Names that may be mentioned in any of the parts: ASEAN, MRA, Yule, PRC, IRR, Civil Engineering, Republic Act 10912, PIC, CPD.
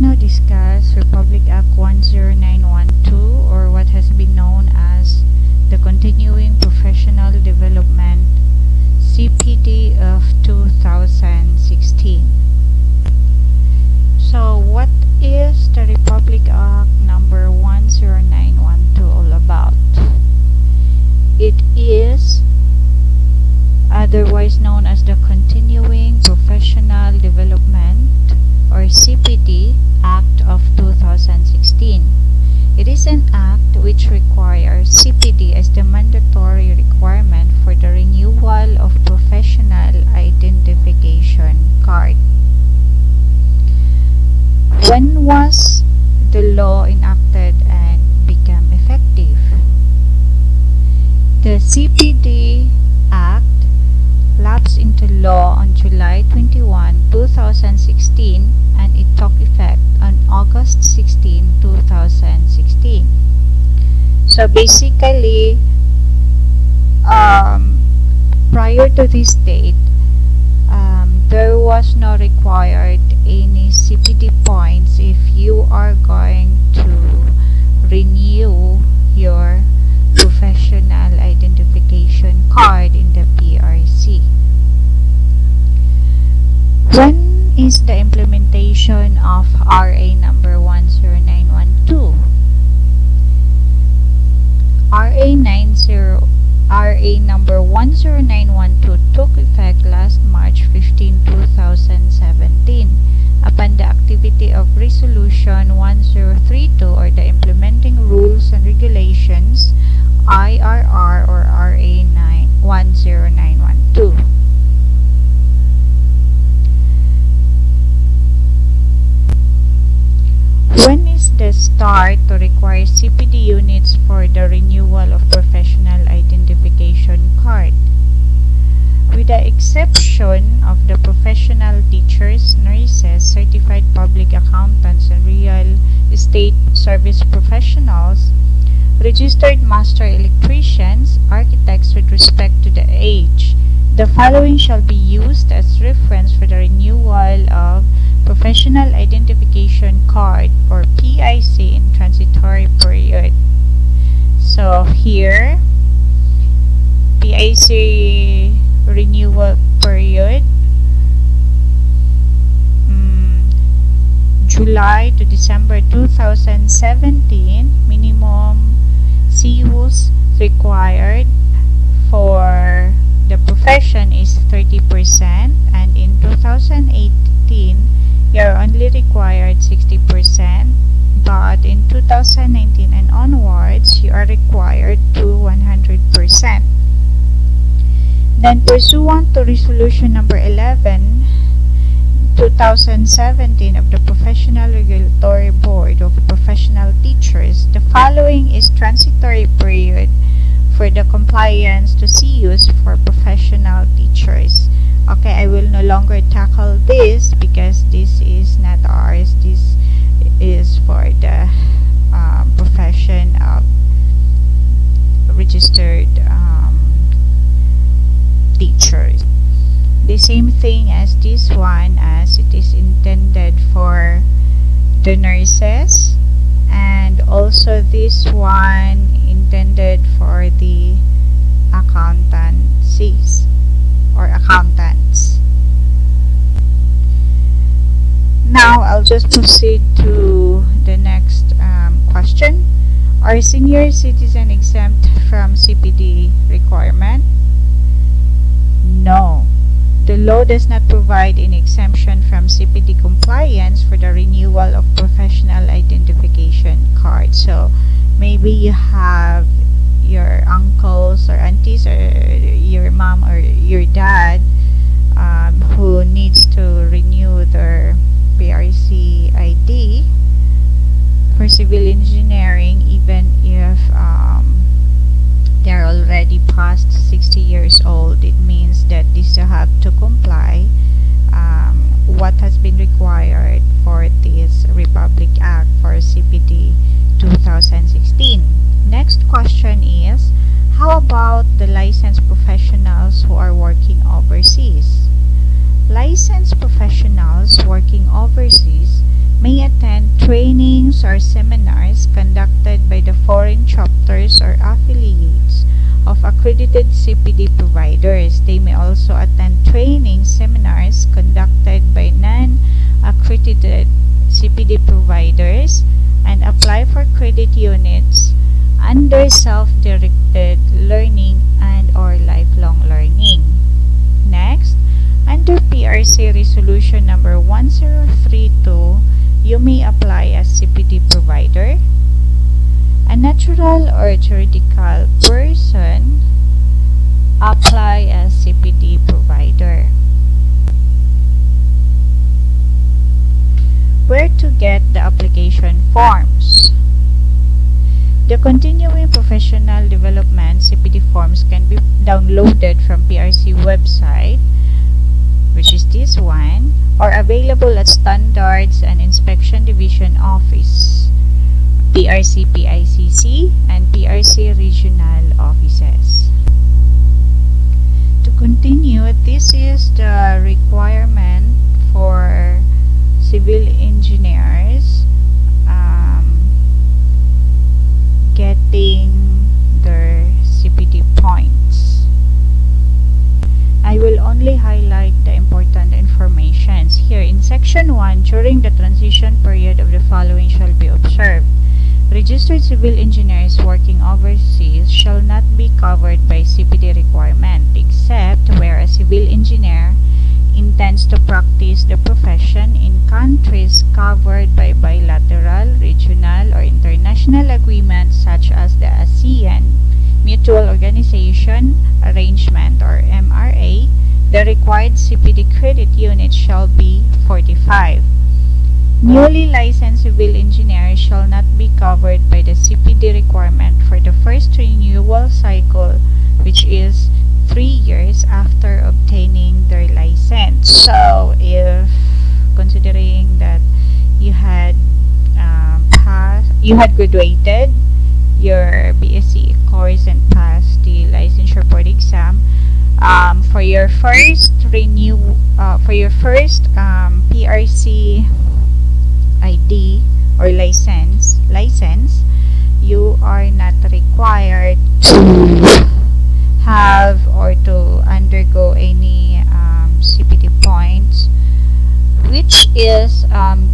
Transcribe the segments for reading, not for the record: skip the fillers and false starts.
Let's now discuss Republic Act 10912, or what has been known as the Continuing Professional Development CPD of 2016. So what is the Republic Act number 10912 all about? It is otherwise known as the Continuing Professional Development, or CPD, Act of 2016. It is an act which requires CPD as the mandatory requirement for the renewal of professional identification card. When was the law enacted and became effective? The CPD Act lapsed into law on July 21, 2016, and it took effect on August 16, 2016. So basically, prior to this date, there was no required any CPD points if you are going to renew your professional identification card in the PRC. When is the implementation of RA number 10912? RA number 10912 took effect last March 15, 2017, upon the activity of Resolution 1032, or the Implementing Rules and Regulations IRR, or RA 10912. When is the start to require CPD units for the renewal of professional identification card? With the exception of the professional teachers, nurses, certified public accountants, and real estate service professionals, registered master electricians, architects, with respect to the age, the following shall be used as reference for the renewal of Professional Identification Card, or PIC, in transitory period. So here, PIC renewal period, July to December 2017, minimum CUs required for the profession is 30%, and in 2018 you're only required 60%, but in 2019 and onwards you are required to 100%. Then, pursuant to Resolution number 11 2017 of the Professional Regulatory Board of Professional Teachers, the following is transitory period for the compliance to CUs for professional teachers. Okay, I will no longer tackle this because this is not ours. This is for the profession of registered teachers. The same thing as this one, as it is intended for the nurses, and also this one intended for the accountancies or accountants. Now I'll just proceed to the next question. Are senior citizens exempt from CPD requirement? No. The law does not provide an exemption from CPD compliance for the renewal of professional identification card. So maybe you have your uncles or aunties or your mom or your dad who needs to renew their PRC ID for civil engineering, even if they're already past 60 years old. It means that they still have to comply what has been required for this Republic Act for CPD 2016. Next question is, how about the licensed professionals who are working overseas? Licensed professionals working overseas may attend trainings or seminars conducted by the foreign chapters or affiliates of accredited CPD providers. They may also attend training seminars conducted by non-accredited CPD providers and apply for credit units under self-directed learning and or lifelong learning. Next, under PRC Resolution Number 1032, you may apply as CPD provider, a natural or juridical person apply as CPD provider. Where to get the application forms? The Continuing Professional Development CPD forms can be downloaded from PRC website, which is this one, or available at Standards and Inspection Division Office, PRC PICC, and PRC Regional Offices. To continue, this is the requirement for civil engineers getting their CPD points. I will only highlight the important informations here. In Section 1, during the transition period of the following shall be observed. Registered civil engineers working overseas shall not be covered by CPD requirement except where a civil engineer intends to practice the profession in countries covered by bilateral, regional, or international agreements such as the ASEAN Mutual Organization Arrangement or MRA. The required CPD credit unit shall be 45. Newly licensed civil engineers shall not be covered by the CPD requirement for the first renewal cycle, which is 3 years after obtaining their license. So, if considering that you had graduated your BSc course and passed the licensure board exam, for your first PRC ID or license, you are not required to have or to undergo any CPD points, which is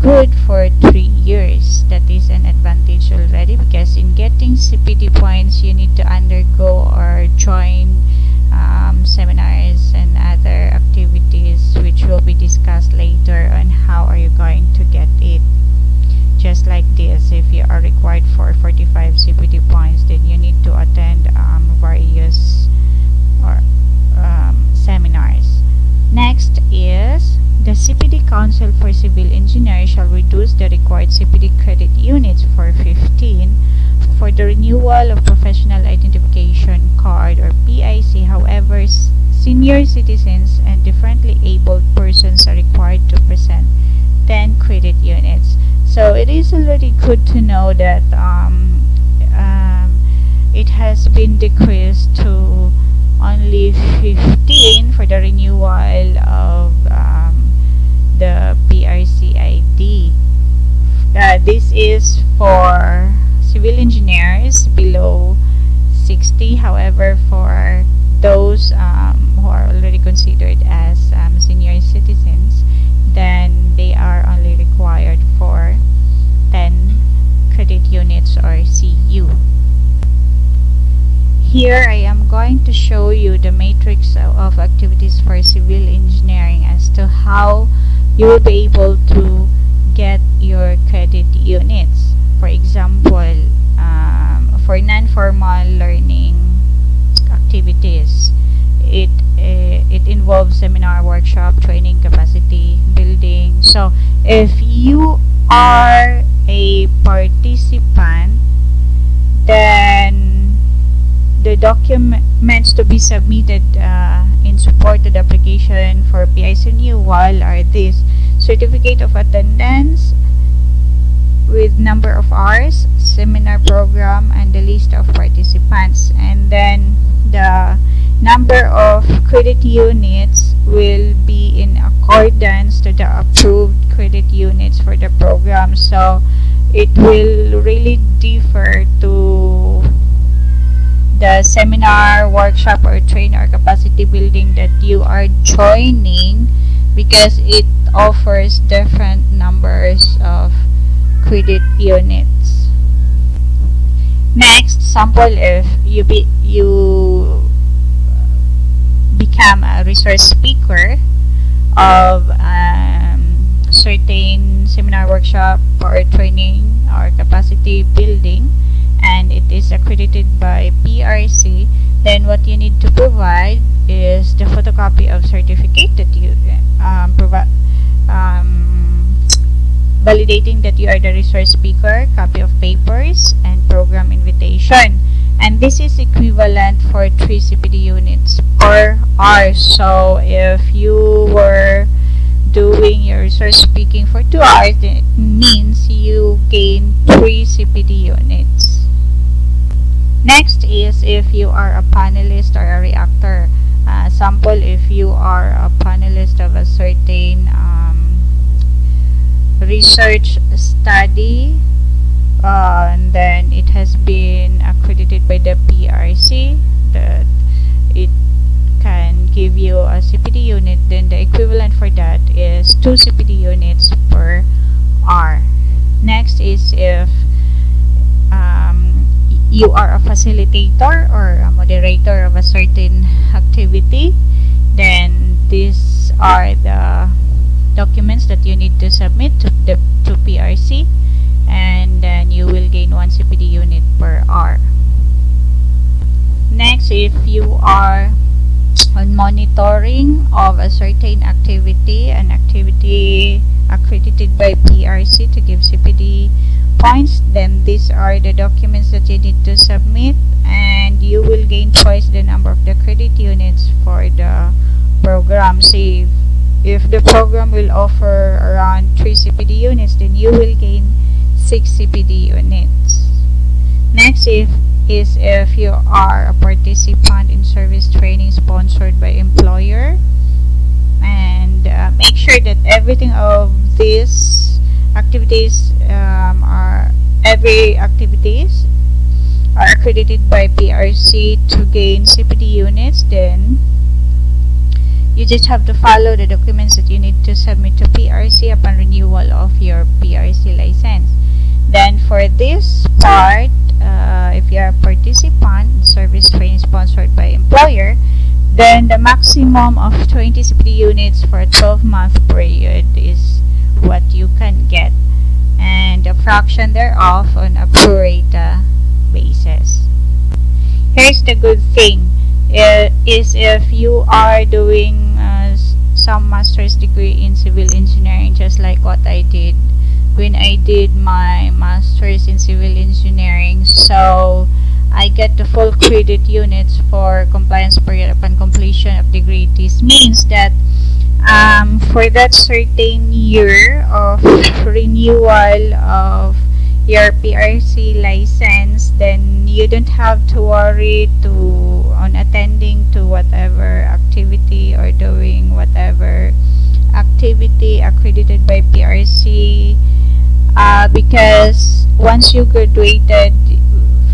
good for 3 years. That is an advantage already, because in getting CPD points you need to undergo or join seminars and other activities, which will be discussed later on how are you going to get it. Just like this, if you are required for 45 CPD points, then you need to attend various or seminars. Next is the CPD Council for Civil Engineers shall reduce the required CPD credit units for 15 for the renewal of Professional Identification Card or PIC. However, senior citizens and differently abled persons are required to present 10 credit units. So it is already good to know that it has been decreased to only 15 for the renewal of the PRC ID. This is for civil engineers below 60. However, for those who are already considered as senior citizens, then they are only required for 10 credit units or CU. Here I am going to show you the matrix of activities for civil engineering as to how you will be able to get your credit units. For example, for non-formal learning activities, it involves seminar, workshop, training, capacity building. So if you are a participant, then the documents to be submitted in support of the application for PIC renewal are this: certificate of attendance with number of hours, seminar program, and the list of participants. And then the number of credit units will be in accordance to the approved credit units for the program. So it will really differ to the seminar, workshop, or train or capacity building that you are joining, because it offers different numbers of credit units. Next, sample if you become a resource speaker of certain seminar, workshop, or training or capacity building, and it is accredited by PRC, then what you need to provide is the photocopy of certificate that you provide, validating that you are the resource speaker, copy of papers, and program invitation. And this is equivalent for 3 CPD units per hour. So if you were doing your research speaking for 2 hours, then it means you gain 3 CPD units. Next is if you are a panelist or a reactor. Sample if you are a panelist of a certain research study, and then it has been accredited by the PRC, that it can give you a CPD unit, then the equivalent for that is 2 CPD units per hour. Next is if you are a facilitator or a moderator of a certain activity, then these are the documents that you need to submit to PRC, and then you will gain 1 CPD unit per hour. Next, if you are on monitoring of a certain activity, an activity accredited by PRC to give CPD points, then these are the documents that you need to submit, and you will gain twice the number of the credit units for the program. See, if the program will offer around 3 CPD units, then you will gain 6 CPD units. Next is if you are a participant in service training sponsored by employer, and make sure that everything of these activities are accredited by PRC to gain CPD units. Then you just have to follow the documents that you need to submit to PRC upon renewal of your PRC license. Then for this part, if you are a participant in service training sponsored by employer, then the maximum of 20 CPD units for a 12-month period is what you can get, and a fraction thereof on a pro rata basis. Here's the good thing, is if you are doing some master's degree in civil engineering, just like what I did when I did my master's in civil engineering, so I get the full credit units for compliance period upon completion of degree. This means that for that certain year of renewal of your PRC license, then you don't have to worry on attending to whatever activity or doing whatever activity accredited by PRC, because once you graduated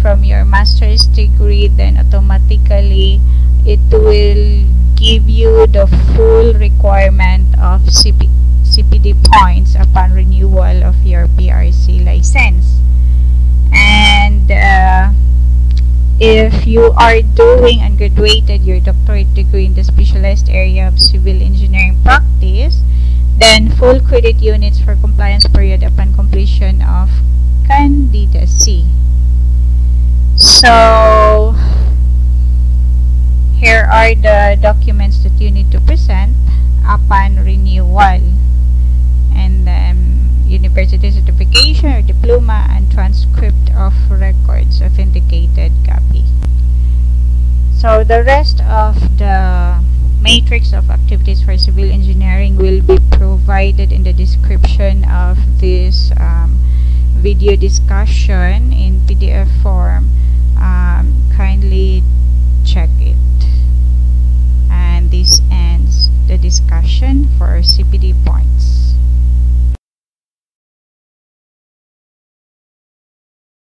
from your master's degree, then automatically it will give you the full requirement of CPD points upon renewal of your PRC license. And if you are doing and graduated your doctorate degree in the specialized area of civil engineering practice, then full credit units for compliance period upon completion of candidacy. So here are the documents that you need to present upon renewal, and then university certification or diploma and transcript of records, authenticated copy. So the rest of the matrix of activities for civil engineering will be provided in the description of this video discussion in PDF form. Kindly check it. this ends the discussion for our CPD point.